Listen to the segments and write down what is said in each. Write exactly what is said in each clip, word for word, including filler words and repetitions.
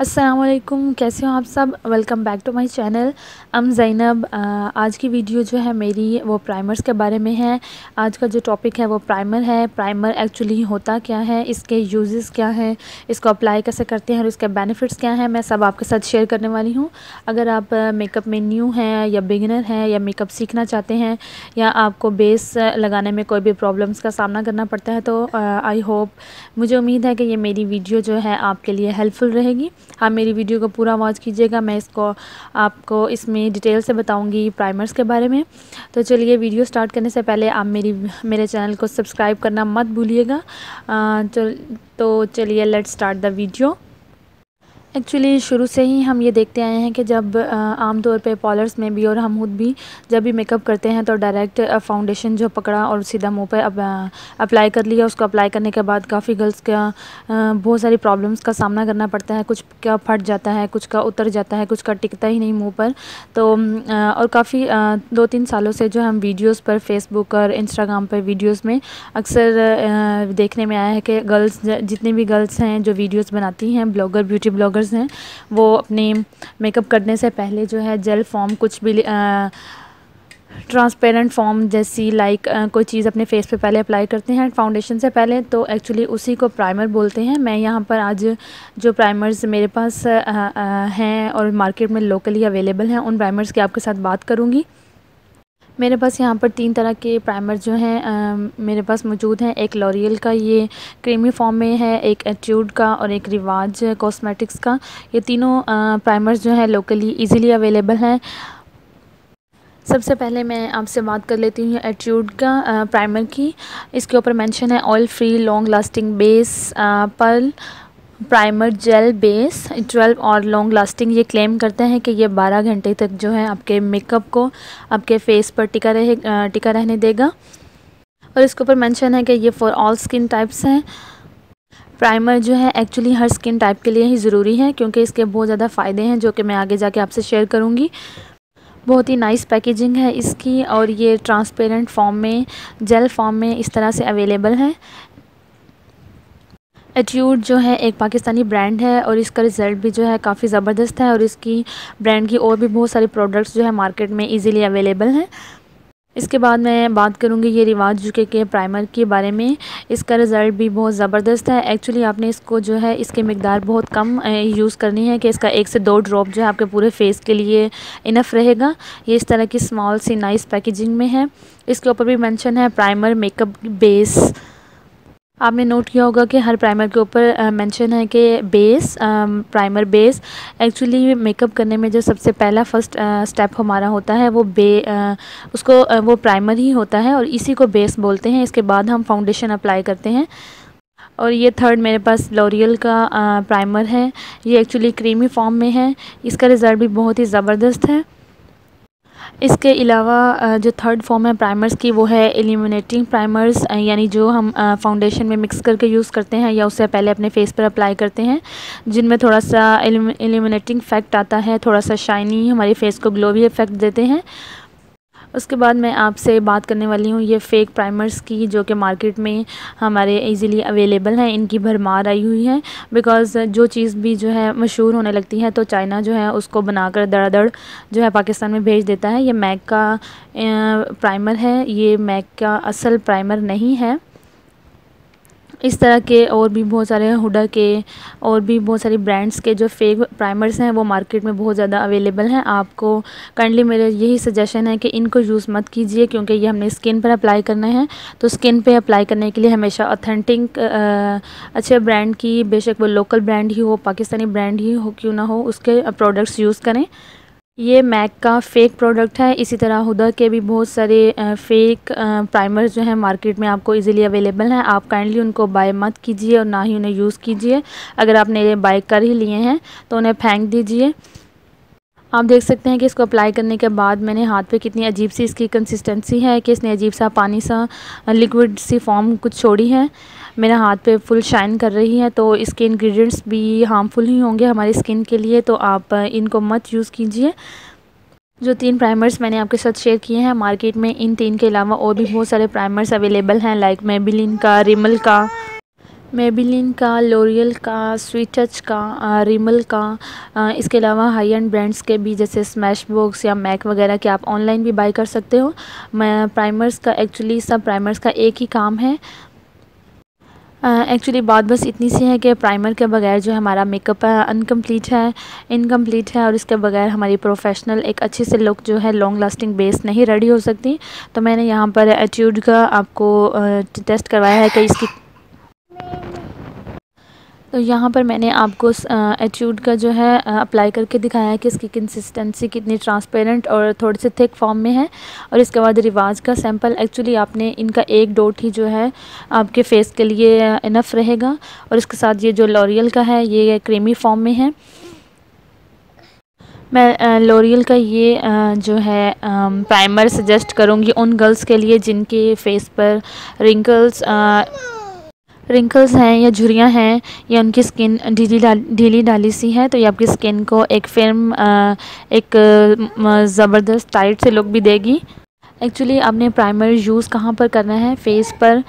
अस्सलामुअलैकुम, कैसे हो आप सब। Welcome back to my channel. Am Zainab. आज की वीडियो जो है मेरी वो प्राइमर्स के बारे में है। आज का जो टॉपिक है वो प्राइमर है। प्राइमर एक्चुअली होता क्या है, इसके यूजेस क्या हैं, इसको अप्लाई कैसे करते हैं और इसके बेनिफिट्स क्या हैं, मैं सब आपके साथ शेयर करने वाली हूँ। अगर आप मेकअप में न्यू हैं या बिगिनर हैं या मेकअप सीखना चाहते हैं या आपको बेस लगाने में कोई भी प्रॉब्लम्स का सामना करना पड़ता है तो आई होप, मुझे उम्मीद है कि ये मेरी वीडियो जो है आपके लिए हेल्पफुल रहेगी। आप मेरी वीडियो को पूरा वॉच कीजिएगा, मैं इसको आपको इसमें डिटेल से बताऊंगी प्राइमर्स के बारे में। तो चलिए, वीडियो स्टार्ट करने से पहले आप मेरी मेरे चैनल को सब्सक्राइब करना मत भूलिएगा। तो चलिए let's start the video. Actually शुरू से ही हम ये देखते आए हैं कि जब आम तौर पे पॉलर्स में भी और हम खुद भी जब भी मेकअप करते हैं तो डायरेक्ट फाउंडेशन जो पकड़ा और सीधा मुंह पे अप्लाई कर लिया। उसको अप्लाई करने के बाद काफ़ी गर्ल्स का बहुत सारी प्रॉब्लम्स का सामना करना पड़ता है। कुछ का फट जाता है, कुछ का उतर जाता है, कुछ का टिकता ही नहीं मुँह पर। तो और काफ़ी दो तीन सालों से जो हम वीडियोज़ पर फेसबुक और इंस्टाग्राम पर वीडियोज़ में अक्सर देखने में आया है कि गर्ल्स, जितनी भी गर्ल्स हैं जो वीडियोज़ बनाती हैं, ब्लॉगर, ब्यूटी ब्लॉगर हैं, वो अपने मेकअप करने से पहले जो है जेल फॉर्म, कुछ भी आ, ट्रांसपेरेंट फॉर्म जैसी लाइक कोई चीज़ अपने फेस पे पहले अप्लाई करते हैं फाउंडेशन से पहले। तो एक्चुअली उसी को प्राइमर बोलते हैं। मैं यहाँ पर आज जो प्राइमर्स मेरे पास आ, आ, हैं और मार्केट में लोकली अवेलेबल हैं, उन प्राइमर्स की आपके साथ बात करूँगी। मेरे पास यहाँ पर तीन तरह के प्राइमर जो हैं मेरे पास मौजूद हैं। एक लॉरियल का ये क्रीमी फॉर्म में है, एक एट्यूड का और एक रिवाज कॉस्मेटिक्स का। ये तीनों प्राइमर्स जो हैं लोकली इजीली अवेलेबल हैं। सबसे पहले मैं आपसे बात कर लेती हूँ एट्यूड का प्राइमर की। इसके ऊपर मेंशन है oil free, long lasting base pearl primer gel base twelve और लॉन्ग लास्टिंग। ये क्लेम करते हैं कि ये बारह घंटे तक जो है आपके मेकअप को आपके फेस पर टिका रहे टिका रहने देगा। और इसके ऊपर मेंशन है कि ये फॉर ऑल स्किन टाइप्स हैं। प्राइमर जो है एक्चुअली हर स्किन टाइप के लिए ही ज़रूरी है, क्योंकि इसके बहुत ज़्यादा फ़ायदे हैं जो कि मैं आगे जाके आपसे शेयर करूँगी। बहुत ही नाइस पैकेजिंग है इसकी और ये ट्रांसपेरेंट फॉर्म में, जेल फॉर्म में इस तरह से अवेलेबल है। एट्यूड जो है एक पाकिस्तानी ब्रांड है और इसका रिज़ल्ट भी जो है काफ़ी ज़बरदस्त है और इसकी ब्रांड की और भी बहुत सारे प्रोडक्ट्स जो है मार्केट में इजीली अवेलेबल हैं। इसके बाद मैं बात करूंगी ये रिवाज जूके के प्राइमर के बारे में। इसका रिज़ल्ट भी बहुत ज़बरदस्त है। एक्चुअली आपने इसको जो है इसकी मकदार बहुत कम यूज़ करनी है कि इसका एक से दो ड्रॉप जो है आपके पूरे फेस के लिए इनफ रहेगा। ये इस तरह की स्मॉल सी नाइस पैकेजिंग में है। इसके ऊपर भी मैंशन है प्राइमर मेकअप बेस। आपने नोट किया होगा कि हर प्राइमर के ऊपर मेंशन है कि base, primer base. Actually makeup करने में जो सबसे पहला फर्स्ट स्टेप हमारा होता है वो बे आ, उसको आ, वो प्राइमर ही होता है और इसी को बेस बोलते हैं। इसके बाद हम फाउंडेशन अप्लाई करते हैं। और ये थर्ड मेरे पास लॉरियल का आ, प्राइमर है। ये एक्चुअली क्रीमी फॉर्म में है। इसका रिज़ल्ट भी बहुत ही ज़बरदस्त है। इसके अलावा जो थर्ड फॉर्म है प्राइमर्स की वो है इल्यूमिनेटिंग प्राइमर्स, यानी जो हम फाउंडेशन में मिक्स करके यूज़ करते हैं या उससे पहले अपने फेस पर अप्लाई करते हैं, जिनमें थोड़ा सा इल्यूमिनेटिंग इफेक्ट आता है, थोड़ा सा शाइनी, हमारे फेस को ग्लोवी इफेक्ट देते हैं। उसके बाद मैं आपसे बात करने वाली हूँ ये फेक प्राइमर्स की, जो कि मार्केट में हमारे इजीली अवेलेबल हैं। इनकी भरमार आई हुई है, बिकॉज़ जो चीज़ भी जो है मशहूर होने लगती है तो चाइना जो है उसको बनाकर धड़ाधड़ जो है पाकिस्तान में भेज देता है। ये मैक का प्राइमर है, ये मैक का असल प्राइमर नहीं है। इस तरह के और भी बहुत सारे हुडा के और भी बहुत सारी ब्रांड्स के जो फेक प्राइमर्स हैं वो मार्केट में बहुत ज़्यादा अवेलेबल हैं। आपको काइंडली मेरा यही सजेशन है कि इनको यूज़ मत कीजिए, क्योंकि ये हमने स्किन पर अप्लाई करना है। तो स्किन पे अप्लाई करने के लिए हमेशा ऑथेंटिक अच्छे ब्रांड की, बेशक वो लोकल ब्रांड ही हो, पाकिस्तानी ब्रांड ही हो क्यों ना हो, उसके प्रोडक्ट्स यूज़ करें। ये मैक का फ़ेक प्रोडक्ट है। इसी तरह हुदा के भी बहुत सारे फ़ेक प्राइमर्स जो हैं मार्केट में आपको इजीली अवेलेबल हैं। आप काइंडली उनको बाय मत कीजिए और ना ही उन्हें यूज़ कीजिए। अगर आपने ये बाय कर ही लिए हैं तो उन्हें फेंक दीजिए। आप देख सकते हैं कि इसको अप्लाई करने के बाद मैंने हाथ पे कितनी अजीब सी इसकी कंसिस्टेंसी है कि इसने अजीब सा पानी सा लिक्विड सी फॉर्म कुछ छोड़ी है। मेरा हाथ पे फुल शाइन कर रही है। तो इसके इंग्रेडिएंट्स भी हार्मफुल ही होंगे हमारी स्किन के लिए, तो आप इनको मत यूज़ कीजिए। जो तीन प्राइमर्स मैंने आपके साथ शेयर किए हैं, मार्केट में इन तीन के अलावा और भी बहुत सारे प्राइमर्स अवेलेबल हैं, लाइक मेबेलिन का, रिमल का, मेबेलिन का, लोरियल का, स्वीट टच का, रिमल का, इसके अलावा हाई एंड ब्रांड्स के भी जैसे स्मैशबॉक्स या मैक वगैरह के आप ऑनलाइन भी बाई कर सकते हो। मैं प्राइमर्स का एक्चुअली सब प्राइमर्स का एक ही काम है। एक्चुअली uh, बात बस इतनी सी है कि प्राइमर के बगैर जो हमारा मेकअप है अनकम्प्लीट है, इनकम्प्लीट है और इसके बगैर हमारी प्रोफेशनल एक अच्छे से लुक जो है लॉन्ग लास्टिंग बेस नहीं रेडी हो सकती। तो मैंने यहाँ पर एट्यूड का आपको uh, टेस्ट करवाया है कि इसकी, तो यहाँ पर मैंने आपको एट्यूड का जो है अप्लाई करके दिखाया है कि इसकी कंसिस्टेंसी कितनी ट्रांसपेरेंट और थोड़ी सी थिक फॉर्म में है। और इसके बाद रिवाज का सैंपल, एक्चुअली आपने इनका एक डोट ही जो है आपके फेस के लिए इनफ रहेगा। और इसके साथ ये जो लॉरियल का है ये क्रीमी फॉर्म में है। मैं लोरियल का ये जो है प्राइमर सजेस्ट करूँगी उन गर्ल्स के लिए जिनके फेस पर रिंकल्स रिंकल्स हैं या झुर्रियाँ हैं या उनकी स्किन ढीली ढीली ढाली सी है। तो ये आपकी स्किन को एक फिल्म एक ज़बरदस्त टाइट से लुक भी देगी। एक्चुअली आपने प्राइमर यूज़ कहाँ पर करना है? फेस पर।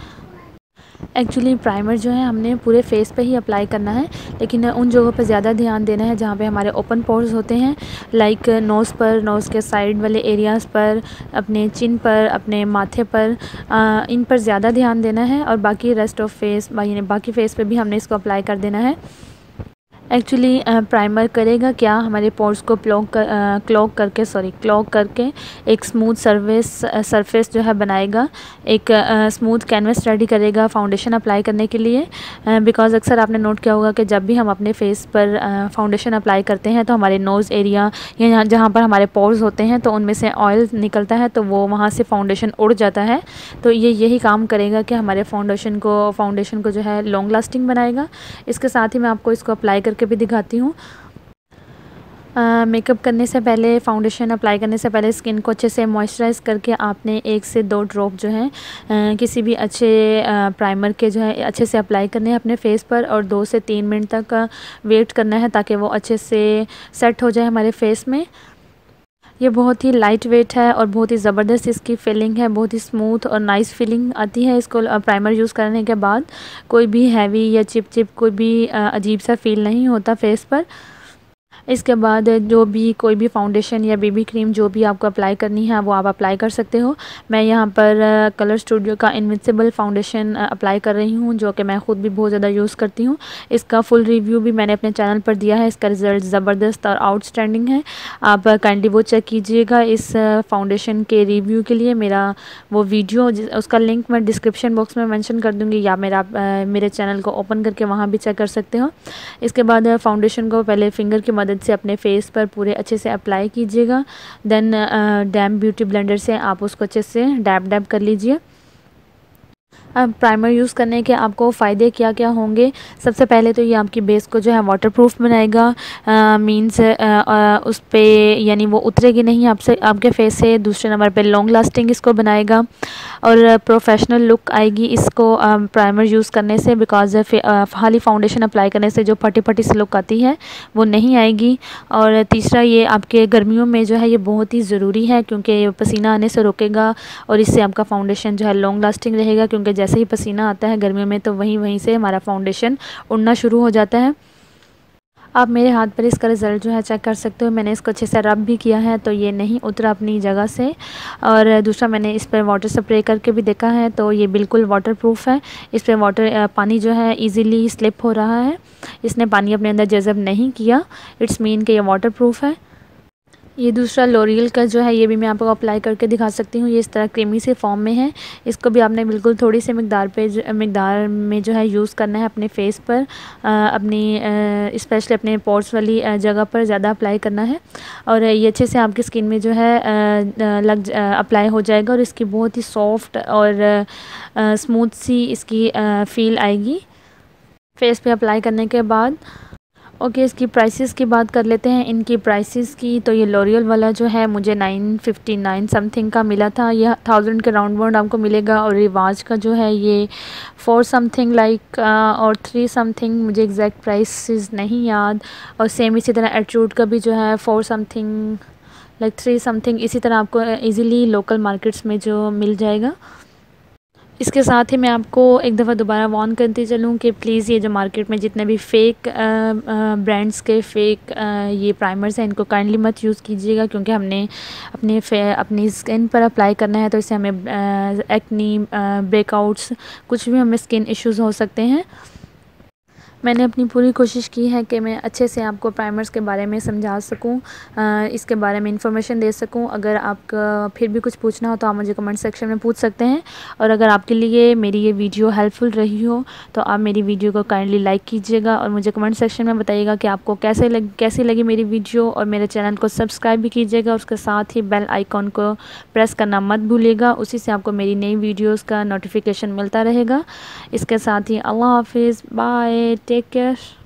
एक्चुअली प्राइमर जो है हमने पूरे फेस पे ही अप्लाई करना है, लेकिन उन जगहों पर ज़्यादा ध्यान देना है जहाँ पे हमारे ओपन पोर्स होते हैं, लाइक नोज़ पर, नोज़ के साइड वाले एरियाज़ पर, अपने चिन पर, अपने माथे पर, आ, इन पर ज़्यादा ध्यान देना है। और बाकी रेस्ट ऑफ फेस यानी बाकी फ़ेस पे भी हमने इसको अप्लाई कर देना है। एक्चुअली प्राइमर करेगा क्या, हमारे पोर्स को क्लॉक कर, क्लॉक करके सॉरी क्लॉक करके एक स्मूथ सर्फेस सरफेस जो है बनाएगा, एक स्मूथ कैनवस रेडी करेगा फाउंडेशन अप्लाई करने के लिए। बिकॉज़ अक्सर आपने नोट किया होगा कि जब भी हम अपने फेस पर फाउंडेशन अप्लाई करते हैं तो हमारे नोज़ एरिया या जहाँ पर हमारे पोर्स होते हैं तो उनमें से ऑयल निकलता है, तो वो वहाँ से फाउंडेशन उड़ जाता है। तो ये यही काम करेगा कि हमारे फाउंडेशन को फाउंडेशन को जो है लॉन्ग लास्टिंग बनाएगा। इसके साथ ही मैं आपको इसको अप्लाई के भी दिखाती हूँ। मेकअप करने से पहले, फाउंडेशन अप्लाई करने से पहले स्किन को अच्छे से मॉइस्चराइज़ करके आपने एक से दो ड्रॉप जो है आ, किसी भी अच्छे आ, प्राइमर के जो है अच्छे से अप्लाई करने हैं अपने फेस पर और दो से तीन मिनट तक वेट करना है ताकि वो अच्छे से सेट हो जाए हमारे फेस में। ये बहुत ही लाइट वेट है और बहुत ही ज़बरदस्त इसकी फीलिंग है, बहुत ही स्मूथ और नाइस फीलिंग आती है इसको प्राइमर यूज़ करने के बाद। कोई भी हैवी या चिप चिप कोई भी अजीब सा फील नहीं होता फेस पर। इसके बाद जो भी कोई भी फाउंडेशन या बेबी क्रीम जो भी आपको अप्लाई करनी है वो आप अप्लाई कर सकते हो। मैं यहाँ पर कलर स्टूडियो का इनविजिबल फाउंडेशन अप्लाई कर रही हूँ जो कि मैं ख़ुद भी बहुत ज़्यादा यूज़ करती हूँ। इसका फुल रिव्यू भी मैंने अपने चैनल पर दिया है। इसका रिज़ल्ट ज़बरदस्त और आउटस्टैंडिंग है। आप काइंडली वो चेक कीजिएगा। इस फाउंडेशन के रिव्यू के लिए मेरा वो वीडियो उसका लिंक मैं डिस्क्रिप्शन बॉक्स में मैंशन कर दूँगी, या मेरा मेरे चैनल को ओपन करके वहाँ भी चेक कर सकते हो। इसके बाद फाउंडेशन को पहले फिंगर की मदद से अपने फेस पर पूरे अच्छे से अप्लाई कीजिएगा। देन डैम्प ब्यूटी ब्लेंडर से आप उसको अच्छे से डैप डैप कर लीजिए। अब प्राइमर यूज़ करने के आपको फ़ायदे क्या क्या होंगे? सबसे पहले तो ये आपकी बेस को जो है वाटरप्रूफ बनाएगा, मींस उस पे यानी वो उतरेगी नहीं आपसे आपके फेस से। दूसरे नंबर पे लॉन्ग लास्टिंग इसको बनाएगा और प्रोफेशनल लुक आएगी इसको आ, प्राइमर यूज़ करने से। बिकॉज खाली फाउंडेशन अप्लाई करने से जो फटी फटी सी लुक आती है वो नहीं आएगी। और तीसरा, ये आपके गर्मियों में जो है ये बहुत ही ज़रूरी है क्योंकि पसीना आने से रोकेगा और इससे आपका फाउंडेशन जो है लॉन्ग लास्टिंग रहेगा, क्योंकि जैसे ही पसीना आता है गर्मियों में तो वहीं वहीं से हमारा फाउंडेशन उड़ना शुरू हो जाता है। आप मेरे हाथ पर इसका रिज़ल्ट जो है चेक कर सकते हो। मैंने इसको अच्छे से रब भी किया है तो ये नहीं उतरा अपनी जगह से। और दूसरा, मैंने इस पर वाटर स्प्रे करके भी देखा है तो ये बिल्कुल वाटरप्रूफ है। इस पर वाटर पानी जो है इजीली स्लिप हो रहा है, इसने पानी अपने अंदर जज़ब नहीं किया। इट्स मीन कि यह वाटरप्रूफ है। ये दूसरा लोरियल का जो है ये भी मैं आपको अप्लाई करके दिखा सकती हूँ। ये इस तरह क्रीमी से फॉर्म में है। इसको भी आपने बिल्कुल थोड़ी सी मकदार पे मकदार में जो है यूज़ करना है अपने फेस पर, आ, अपनी स्पेशली अपने पोर्स वाली जगह पर ज़्यादा अप्लाई करना है। और ये अच्छे से आपकी स्किन में जो है आ, लग अप्लाई हो जाएगा और इसकी बहुत ही सॉफ्ट और स्मूथ सी इसकी आ, फील आएगी फेस पर अप्लाई करने के बाद। ओके okay, इसकी प्राइसेस की बात कर लेते हैं। इनकी प्राइसेस की तो ये लॉरियल वाला जो है मुझे नाइन फिफ्टी नाइन समथिंग का मिला था। यह थाउजेंड के राउंड बाउंड आपको मिलेगा। और रिवाज का जो है ये फोर समथिंग लाइक और थ्री समथिंग, मुझे एग्जैक्ट प्राइसेस नहीं याद। और सेम इसी तरह एट्यूड का भी जो है four something like three something, इसी तरह आपको ईज़िली लोकल मार्केट्स में जो मिल जाएगा। इसके साथ ही मैं आपको एक दफ़ा दोबारा वार्न करती चलूँ कि प्लीज़ ये जो मार्केट में जितने भी फ़ेक ब्रांड्स के फ़ेक ये प्राइमर्स हैं इनको काइंडली मत यूज़ कीजिएगा, क्योंकि हमने अपने अपनी स्किन पर अप्लाई करना है, तो इससे हमें एक्नी, ब्रेकआउट्स, कुछ भी हमें स्किन इश्यूज़ हो सकते हैं। मैंने अपनी पूरी कोशिश की है कि मैं अच्छे से आपको प्राइमर्स के बारे में समझा सकूं, इसके बारे में इंफॉर्मेशन दे सकूं। अगर आपका फिर भी कुछ पूछना हो तो आप मुझे कमेंट सेक्शन में पूछ सकते हैं। और अगर आपके लिए मेरी ये वीडियो हेल्पफुल रही हो तो आप मेरी वीडियो को काइंडली लाइक कीजिएगा और मुझे कमेंट सेक्शन में बताइएगा कि आपको कैसे लग कैसी लगी मेरी वीडियो, और मेरे चैनल को सब्सक्राइब भी कीजिएगा। उसके साथ ही बेल आइकॉन को प्रेस करना मत भूलिएगा, उसी से आपको मेरी नई वीडियोज़ का नोटिफिकेशन मिलता रहेगा। इसके साथ ही अल्लाह हाफिज़, बाय, टेक केयर।